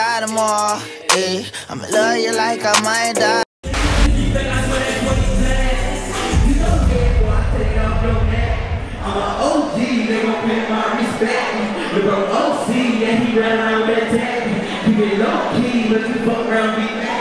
die tomorrow. Ay, I'ma love you like I might die. Look, OC, yeah, he ran around with that tag. Keep it low key, but you fuck around, be mad.